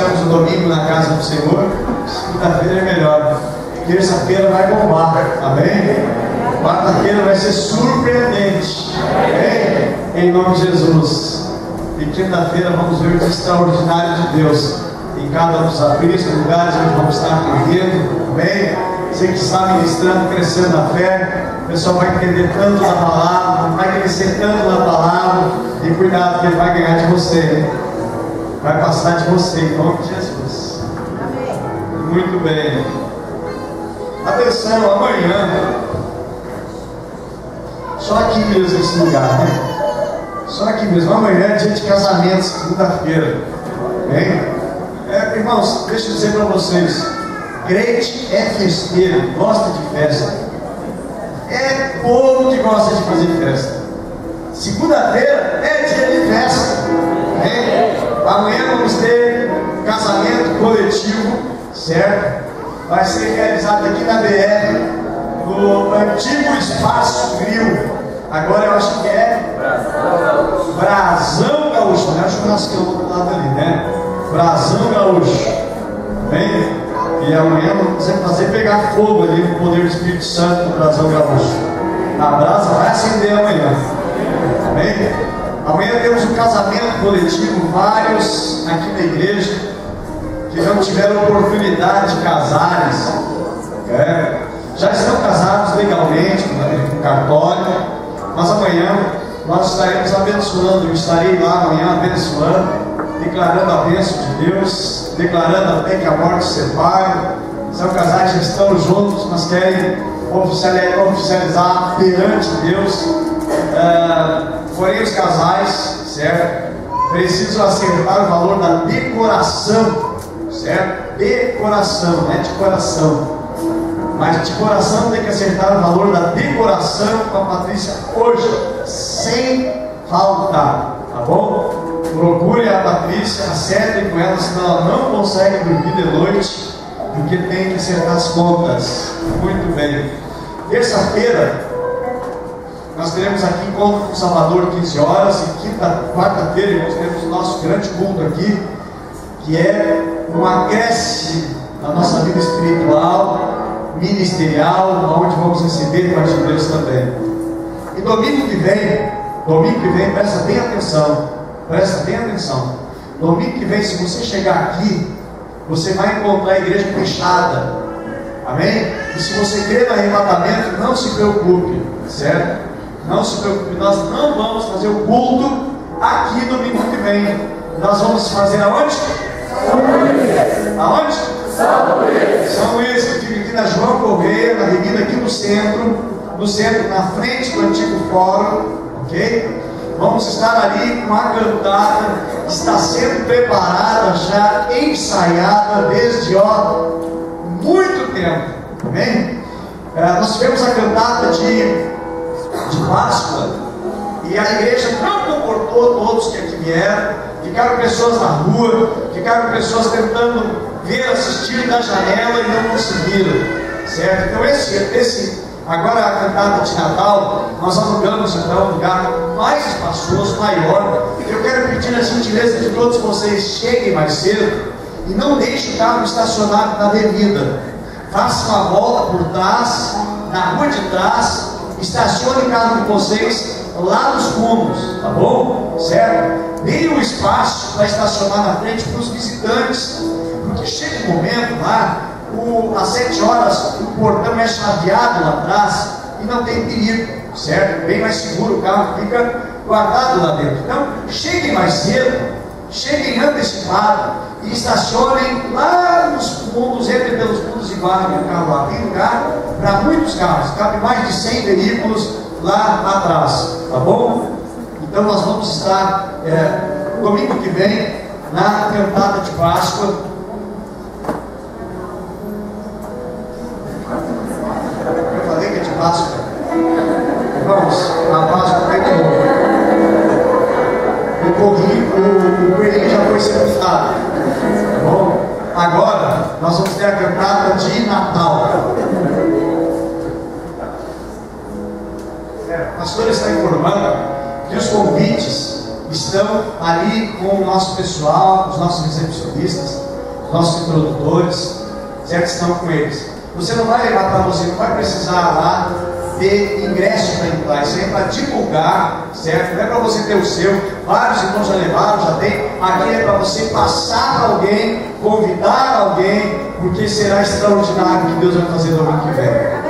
fizemos o domingo na casa do Senhor, segunda-feira é melhor. Terça-feira vai bombar, amém? Quarta-feira vai ser surpreendente, amém? Em nome de Jesus. E quinta-feira vamos ver o extraordinário de Deus em cada um dos apriscos, lugares onde vamos estar vivendo, amém? Você que está ministrando, crescendo na fé, o pessoal vai entender tanto da palavra, vai crescer tanto na palavra, e cuidado, porque ele vai ganhar de você, vai passar de você, em nome de Jesus. Amém. Muito bem. Atenção, amanhã, só aqui mesmo nesse lugar, né? Só aqui mesmo. Amanhã é dia de casamento, segunda-feira. Irmãos, deixa eu dizer para vocês. Crente é festeiro, gosta de festa. É povo que gosta de fazer festa. Segunda-feira é dia de festa. Amanhã vamos ter casamento coletivo, certo? Vai ser realizado aqui na BR, no antigo Espaço Grill. Agora eu acho que é Brasão Gaúcho. É o churrasqueiro do outro lado ali, né? Brasão Gaúcho. Bem? E amanhã você vai fazer pegar fogo ali com o poder do Espírito Santo no Brasão Gaúcho. A brasa vai acender amanhã. Amém? Amanhã temos um casamento coletivo, vários aqui na igreja que não tiveram oportunidade de casarem. Já estão casados legalmente, com cartório, mas amanhã nós estaremos abençoando. Eu estarei lá amanhã abençoando, declarando a bênção de Deus, declarando até que a morte separe. São casais que estão juntos, mas querem oficializar perante Deus. Porém, os casais, certo? Precisam acertar o valor da decoração, certo? Decoração, não é de coração. Mas de coração tem que acertar o valor da decoração com a Patrícia hoje, sem falta, tá bom? Procure a Patrícia, acertem com ela, senão ela não consegue dormir de noite, porque tem que acertar as contas. Muito bem. Terça-feira, nós teremos aqui encontro com o Salvador, 15 horas, e quarta-feira, nós teremos o nosso grande culto aqui, que é um acréscimo na nossa vida espiritual, ministerial, onde vamos receber parte de Deus também. E domingo que vem, presta bem atenção. Presta bem atenção. Domingo que vem, se você chegar aqui, você vai encontrar a igreja fechada. Amém? E se você crê no arrebatamento, não se preocupe, certo? Não se preocupe. Nós não vamos fazer o culto aqui domingo que vem. Nós vamos fazer aonde? Aonde? São Luís, que fica aqui na João Correia, na avenida aqui no centro, na frente do antigo fórum, ok? Vamos estar ali com a cantada, está sendo preparada, já ensaiada desde muito tempo, amém? Nós tivemos a cantata de Páscoa, e a igreja não comportou todos que aqui vieram, ficaram pessoas na rua, ficaram pessoas tentando ver, assistir da janela e não conseguiram, certo? Então agora a cantata de Natal, nós alugamos então um lugar mais espaçoso, maior. Eu quero pedir a gentileza de todos vocês, cheguem mais cedo e não deixem o carro estacionado na avenida. Façam uma volta por trás, na rua de trás, estacione o carro de vocês lá nos fundos, tá bom? Certo? Deem um espaço para estacionar na frente para os visitantes, porque chega um momento lá, às 7 horas o portão é chaveado lá atrás e não tem perigo, certo? Bem mais seguro, o carro fica guardado lá dentro. Então, cheguem mais cedo, cheguem antecipado e estacionem lá nos fundos, entre pelos fundos e guardem o carro lá. Tem lugar para muitos carros, cabe mais de 100 veículos lá atrás, tá bom? Então, nós vamos estar domingo que vem na cantada de Páscoa. Páscoa. Irmãos, a Páscoa pegou. O coelhinho já foi sepultado. Tá bom? Agora nós vamos ter a cantada de Natal. A pastora está informando que os convites estão ali com o nosso pessoal, os nossos recepcionistas. nossos introdutores, se é que estão com eles. Você não vai levar para você, não vai precisar lá ter ingresso para entrar. Isso aí é para divulgar, certo? Não é para você ter o seu. Vários irmãos já levaram, já tem. Aqui é para você passar para alguém, convidar alguém, porque será extraordinário o que Deus vai fazer no ano que vem. Amém.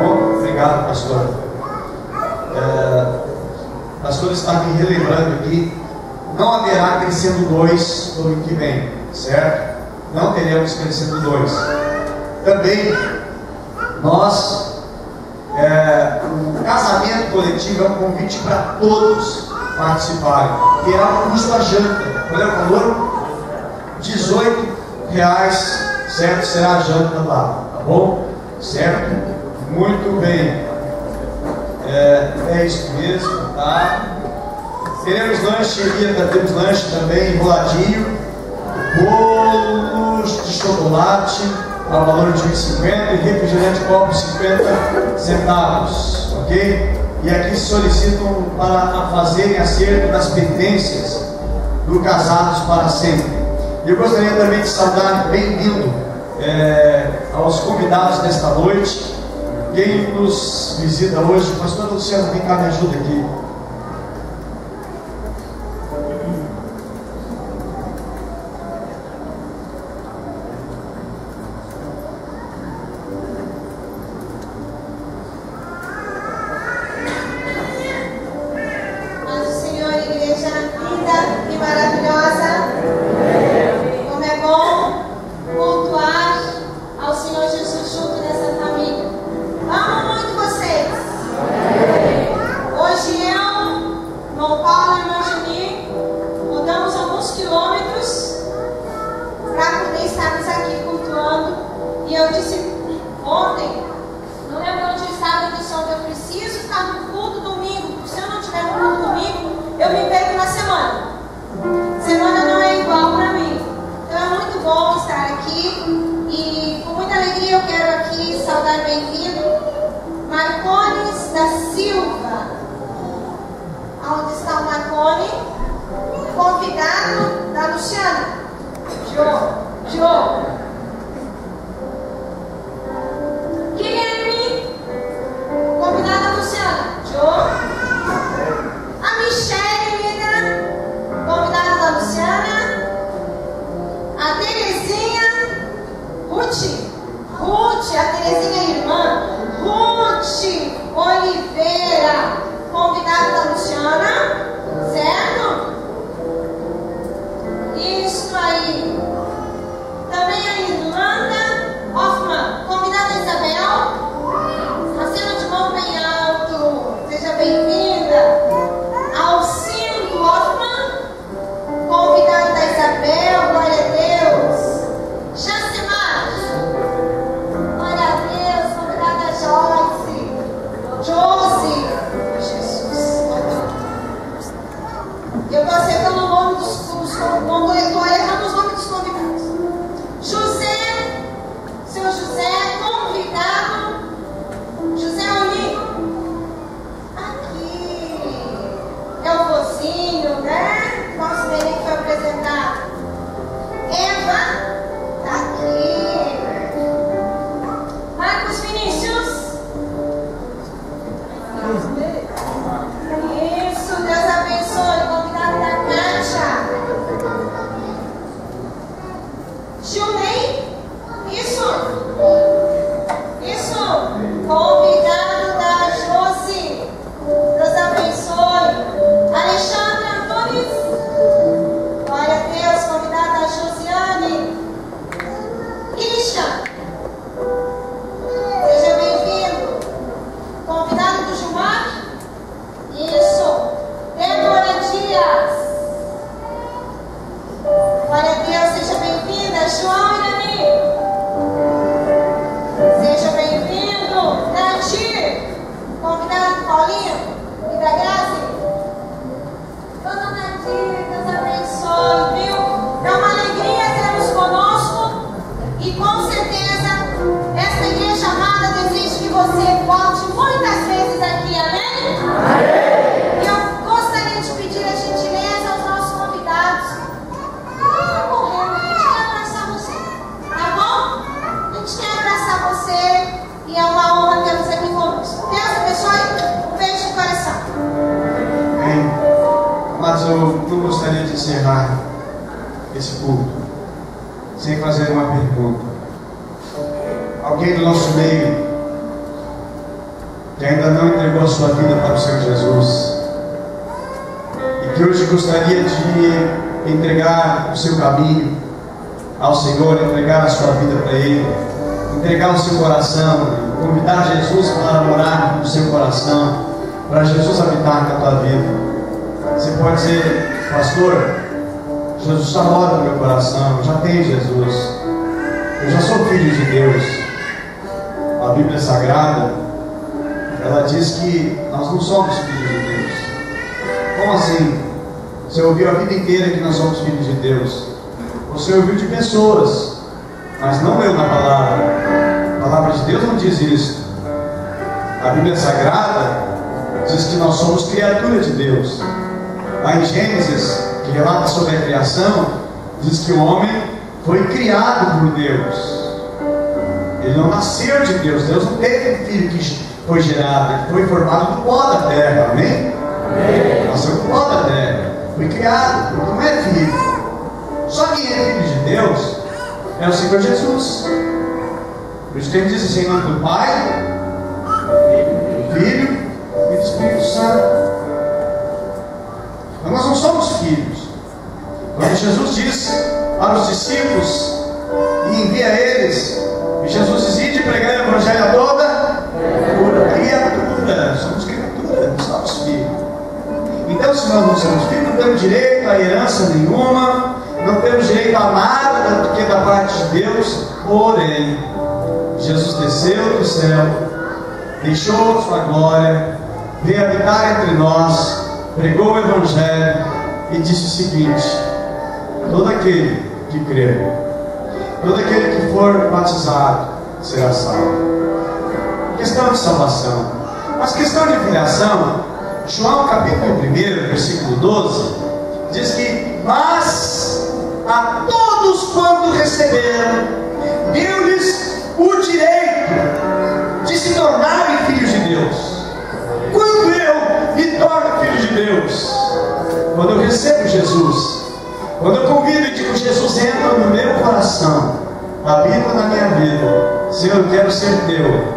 Bom, obrigado, pastor. Pastor está me relembrando aqui. Não haverá Crescendo 2 no ano que vem, certo? Não teremos Crescendo 2. Também, nós, o casamento coletivo é um convite para todos participarem. Terá um custo à janta. Qual é o valor? R$18, certo? Será a janta lá, tá bom? Certo? Muito bem. É isso mesmo, tá? Teremos lancheria, teremos lanche também, enroladinho, bolos de chocolate, a valor de R$1,50 e refrigerante copo R$0,50, ok? E aqui solicitam para fazerem acerto das pendências do Casados para Sempre. Eu gostaria também de saudar bem-vindo aos convidados desta noite. Quem nos visita hoje, pastor Luciano, vem cá, me ajuda aqui. Seja bem-vindo, convidado do Gilmar. encerrar esse culto sem fazer uma pergunta. Alguém do nosso meio que ainda não entregou a sua vida para o Senhor Jesus e que hoje gostaria de entregar o seu caminho ao Senhor, entregar a sua vida para Ele, entregar o seu coração, convidar Jesus para morar no seu coração, para Jesus habitar na tua vida. Você pode dizer: pastor, Jesus já mora no meu coração, eu já tenho Jesus, eu já sou filho de Deus. A Bíblia Sagrada, ela diz que nós não somos filhos de Deus. Como assim? Você ouviu a vida inteira que nós somos filhos de Deus. Você ouviu de pessoas, mas não leu na palavra. A palavra de Deus não diz isso. A Bíblia Sagrada diz que nós somos criatura de Deus. Lá em Gênesis, que relata sobre a criação, diz que o homem foi criado por Deus. Ele não nasceu de Deus. Deus não teve um filho que foi gerado. Ele foi formado do pó da terra. Amém? Amém. Nasceu do pó da terra. Foi criado. Ele não é filho. Só quem é filho de Deus é o Senhor Jesus. Por isso que ele diz assim: em nome do Pai, do Filho e do Espírito Santo. Mas nós não somos filhos. Quando Jesus diz para os discípulos e envia eles, e Jesus diz: ide pregar o Evangelho a toda criatura. Somos criatura, não somos filhos. Então, se nós não somos filhos, não temos direito a herança nenhuma, não temos direito a nada do que da parte de Deus. Porém, Jesus desceu do céu, deixou sua glória, veio habitar entre nós, pregou o Evangelho e disse o seguinte: todo aquele que crer, todo aquele que for batizado será salvo. Questão de salvação. Mas questão de filiação, João capítulo 1, versículo 12, diz que: mas a todos quanto receberam, deu-lhes o direito de se tornarem filhos de Deus. Quando eu me torno filho de Deus, quando eu recebo Jesus, quando eu convido e digo: Jesus, entra no meu coração, habita na minha vida, Senhor, eu quero ser teu.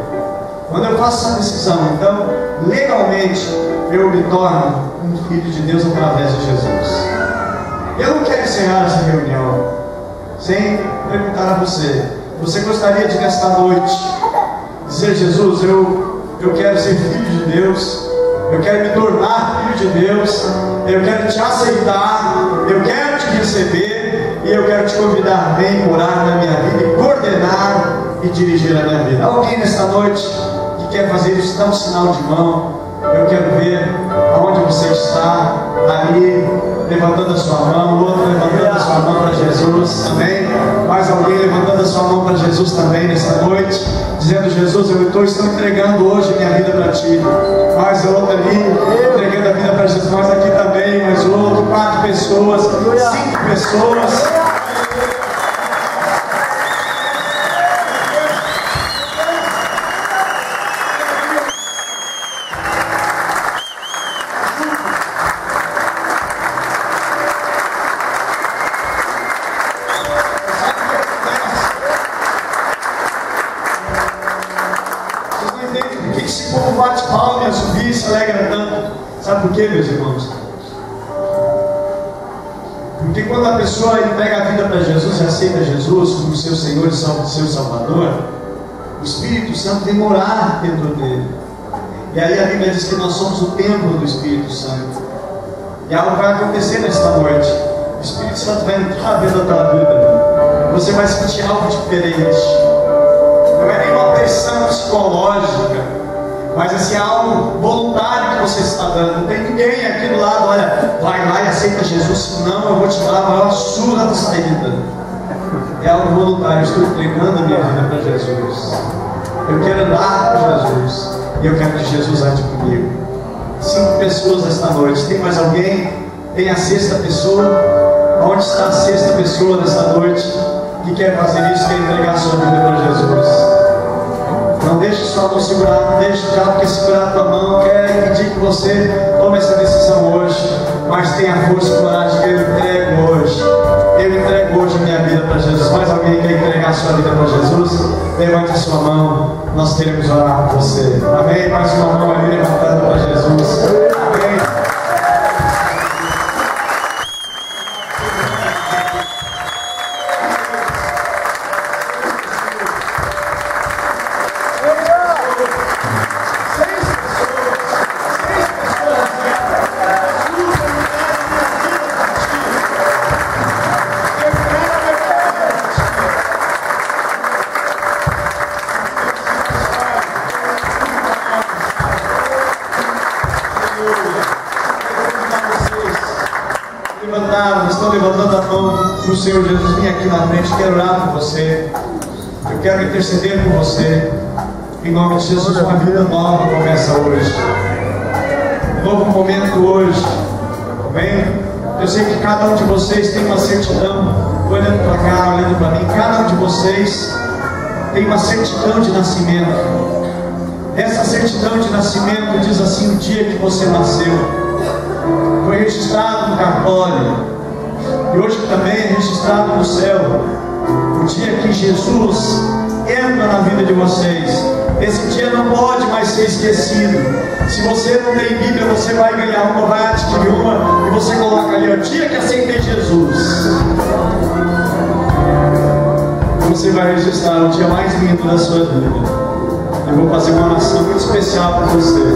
Quando eu faço essa decisão, então, legalmente, eu me torno um filho de Deus através de Jesus. Eu não quero encerrar essa reunião sem perguntar a você: você gostaria de, nesta noite, dizer: Jesus, eu quero ser filho de Deus, eu quero me tornar filho de Deus, eu quero te aceitar, eu quero te receber e eu quero te convidar, vem morar na minha vida e coordenar e dirigir a minha vida? Alguém nesta noite que quer fazer isso, dá um sinal de mão. Eu quero ver aonde você está, ali, levantando a sua mão, outro levantando a sua mão para Jesus, também. Mais alguém levantando a sua mão para Jesus também nessa noite, dizendo: Jesus, eu estou entregando hoje minha vida para Ti. Mais outro ali, entregando a vida para Jesus, mais aqui também, mais outro, 4 pessoas, 5 pessoas. Aceita Jesus como seu Senhor e seu Salvador, o Espírito Santo vem morar dentro dele. E aí a Bíblia diz que nós somos o templo do Espírito Santo. E algo vai acontecer nesta noite. O Espírito Santo vai entrar dentro da tua vida. Você vai sentir algo diferente. Não é nenhuma pressão psicológica, mas assim, algo voluntário que você está dando. Não tem ninguém aqui do lado: olha, vai lá e aceita Jesus, senão eu vou te dar a maior surra da saída. É algo voluntário. Estou entregando a minha vida para Jesus. Eu quero andar com Jesus e eu quero que Jesus ande comigo. 5 pessoas esta noite. Tem mais alguém? Tem a 6ª pessoa? Onde está a 6ª pessoa nesta noite que quer fazer isso, quer entregar a sua vida para Jesus? Não deixe sua mão segurar, não deixe o diabo que segurar a tua mão, quer impedir pedir que você tome essa decisão hoje, mas tenha força e coragem. Eu entrego hoje a minha vida para Jesus. Mais alguém quer entregar a sua vida para Jesus? Levante a sua mão, nós queremos orar por você. Amém? Mais uma mão ali levantada para Jesus. Amém? O Senhor Jesus, vem aqui na frente, quero orar por você, eu quero interceder por você, em nome de Jesus. Uma vida nova começa hoje, um novo momento hoje, amém? Eu sei que cada um de vocês tem uma certidão, olhando para cá, olhando para mim, cada um de vocês tem uma certidão de nascimento. Essa certidão de nascimento diz assim: o dia que você nasceu, foi registrado no cartório. E hoje também é registrado no céu o dia que Jesus entra na vida de vocês. Esse dia não pode mais ser esquecido. Se você não tem Bíblia, você vai ganhar uma rádio de uma e você coloca ali: o dia que aceitei Jesus. Você vai registrar o dia mais lindo da sua vida. Eu vou fazer uma oração muito especial para você.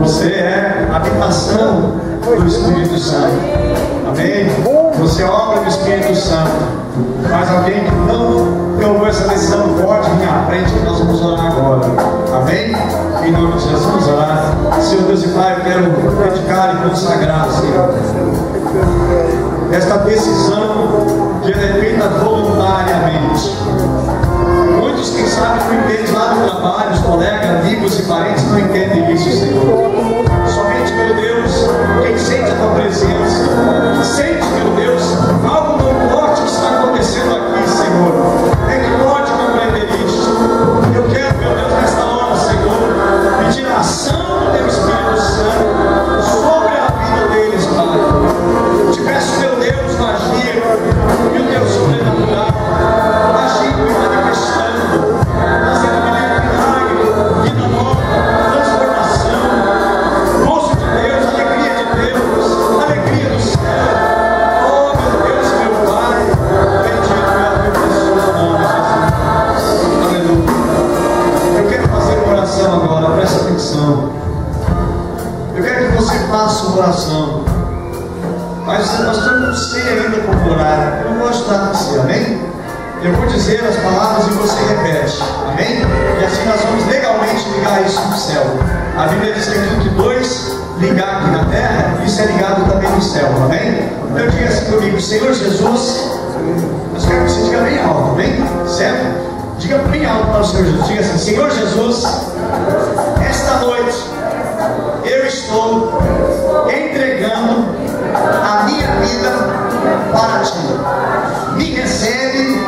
Você é a habitação do Espírito Santo. Amém? Você é obra do Espírito Santo. Mas alguém que não tomou essa decisão pode vir à frente, que nós vamos orar agora. Amém? Em nome de Jesus, vamos orar. Senhor Deus e Pai, eu quero dedicar e consagrar, Senhor, esta decisão que é feita voluntariamente. Muitos, quem sabe, não entendem lá no trabalho, os colegas, amigos e parentes não entendem isso, Senhor. Somente, meu Deus, quem sente a tua presença, que sente, meu Deus, algo tão forte que está acontecendo aqui, Senhor, é que pode compreender isso. Eu quero, meu Deus, nesta hora, Senhor, pedir a ação do teu Espírito Santo sobre a vida deles, Pai. Te peço, meu Deus, agir, e o teu sobrenatural, agir e manifestando, fazendo a minha milagre, vida nova. Eu quero que você faça uma oração, mas eu não sei ainda como orar. Eu vou ajudar você, amém? Eu vou dizer as palavras e você repete, amém? E assim nós vamos legalmente ligar isso no céu. A Bíblia diz aqui que dois ligar aqui na terra, isso é ligado também no céu, amém? Então diga assim comigo: Senhor Jesus. Mas quero que você diga bem alto, amém? Certo? Diga bem alto para o Senhor Jesus, diga assim: Senhor Jesus, esta noite eu estou entregando a minha vida para Ti. Me recebe,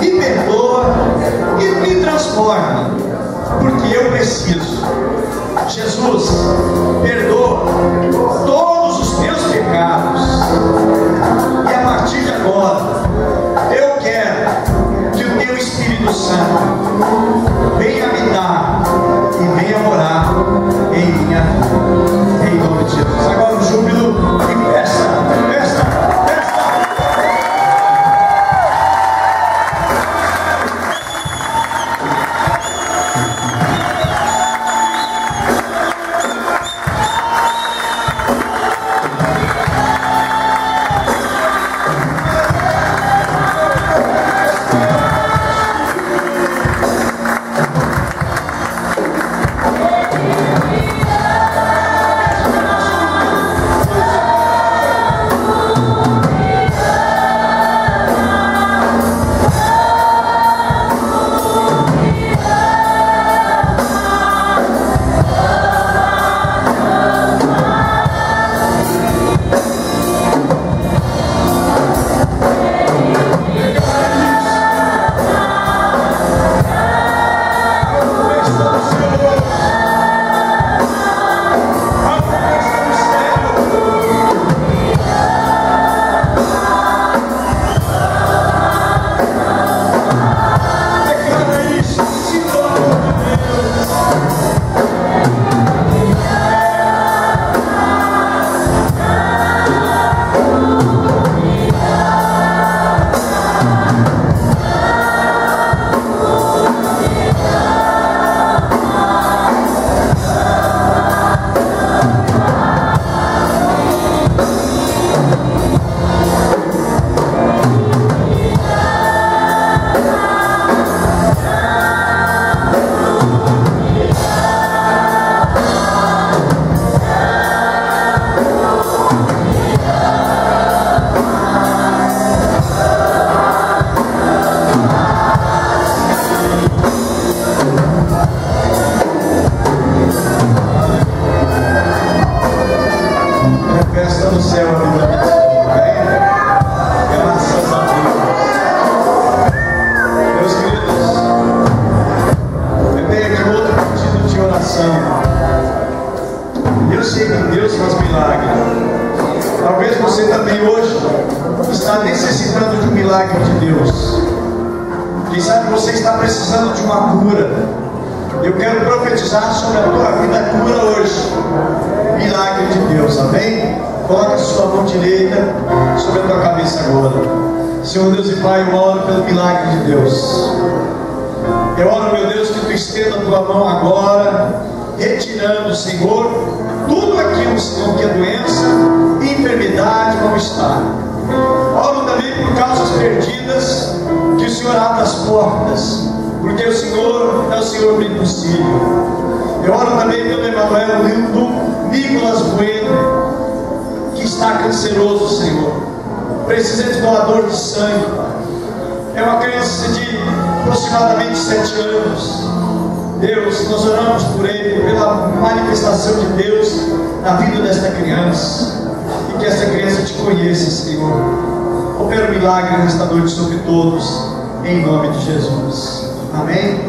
me perdoa e me transforma, porque eu preciso. Jesus, perdoa todos os meus pecados e a partir de agora eu quero Teu Espírito Santo venha habitar e venha morar em minha vida, em nome de Jesus. Agora o júbilo e festa. chega em Deus faz milagre. Talvez você também hoje está necessitando de um milagre de Deus. Quem sabe você está precisando de uma cura. Eu quero profetizar sobre a tua vida a cura hoje. Milagre de Deus, amém? Coloque a sua mão direita sobre a tua cabeça agora. Senhor Deus e Pai, eu oro pelo milagre de Deus. Eu oro, meu Deus, que Tu estenda a Tua mão agora, retirando, Senhor, tudo aquilo, Senhor, que é doença, enfermidade, mal-estar. Oro também por causas perdidas, que o Senhor abra as portas, porque o Senhor é o Senhor do impossível. Eu oro também pelo Emanuel Lindo, Nicolas Bueno, que está canceroso, Senhor. Precisa de doador de sangue. É uma criança de aproximadamente 7 anos. Deus, nós oramos por ele, pela manifestação de Deus na vida desta criança, e que esta criança te conheça, Senhor. Opera um milagre nesta noite sobre todos, em nome de Jesus. Amém?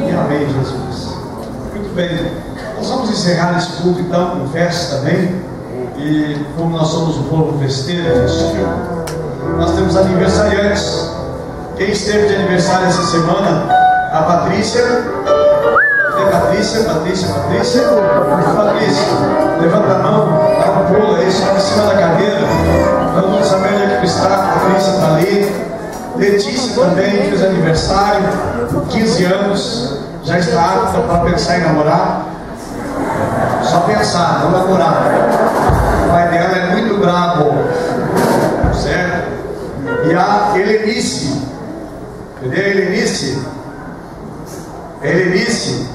E amém, Jesus. Muito bem, nós vamos encerrar esse culto então com festa também. E como nós somos um povo festeiro, nós temos aniversariantes. Quem esteve de aniversário essa semana? A Patrícia. É Patrícia. Levanta a mão, dá um pulo aí, sobe em cima da cadeira. Vamos nos saber onde é que está. A Patrícia está ali. Letícia também fez aniversário, 15 anos. Já está apta para pensar em namorar. Só pensar, não namorar. O pai dela é muito bravo, certo? E a Helenice. Cadê a Helenice? A Helenice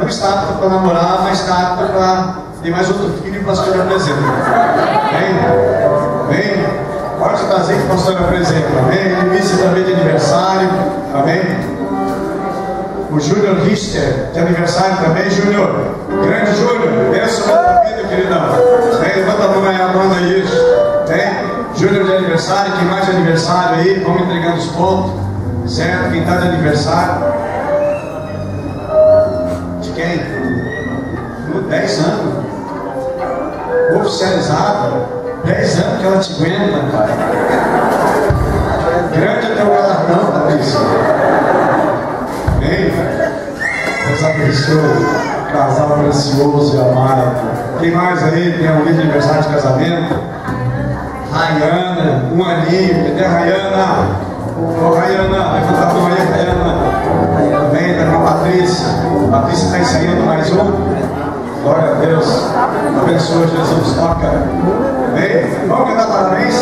não está apta para namorar, mas está apta para ter mais outro filho para a senhora apresenta. Amém? Amém? Pode trazer que a senhora apresenta. Amém? A Helenice também de aniversário. Amém? O Júnior Richter de aniversário também. Júnior, grande Júnior, benção na tua vida, queridão. Amém? Levanta a mão aí, amanda aí. Amém? Júnior de aniversário, quem mais de aniversário aí, vamos entregando os pontos, certo? Quem está de aniversário? De quem? No 10 anos. Oficializada, 10 anos que ela te aguenta, pai. Grande até o galardão, Patrícia. Bem, Deus abençoe. Casal precioso e amado. Quem mais aí tem alguém de aniversário de casamento? Rayana, um aninho, cadê a Rayana? Ô Rayana, levanta a mão aí, Rayana. Também está com a Patrícia. A Patrícia está ensaiando mais um. Glória a Deus. Abençoa Jesus, toca. Amém? Vamos cantar parabéns?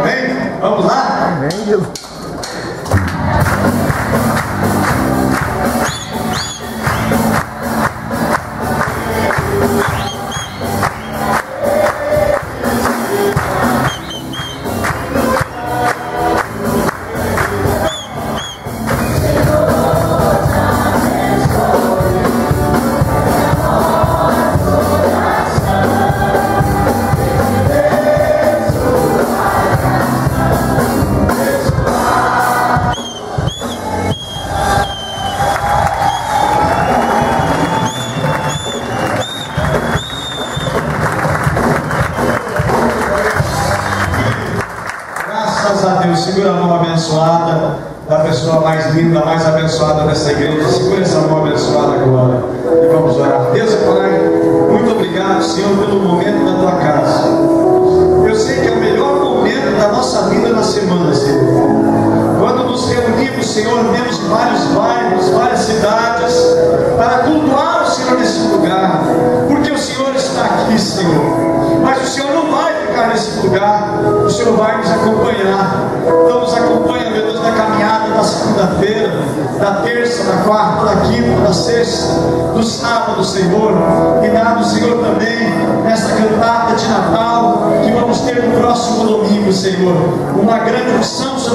Amém? Vamos lá? Amém.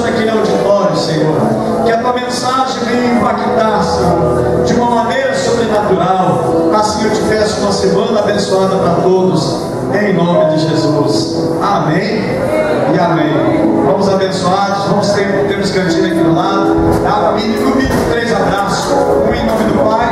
Cantina aqui do lado, dá para mim comigo 3 abraços, um em nome do Pai,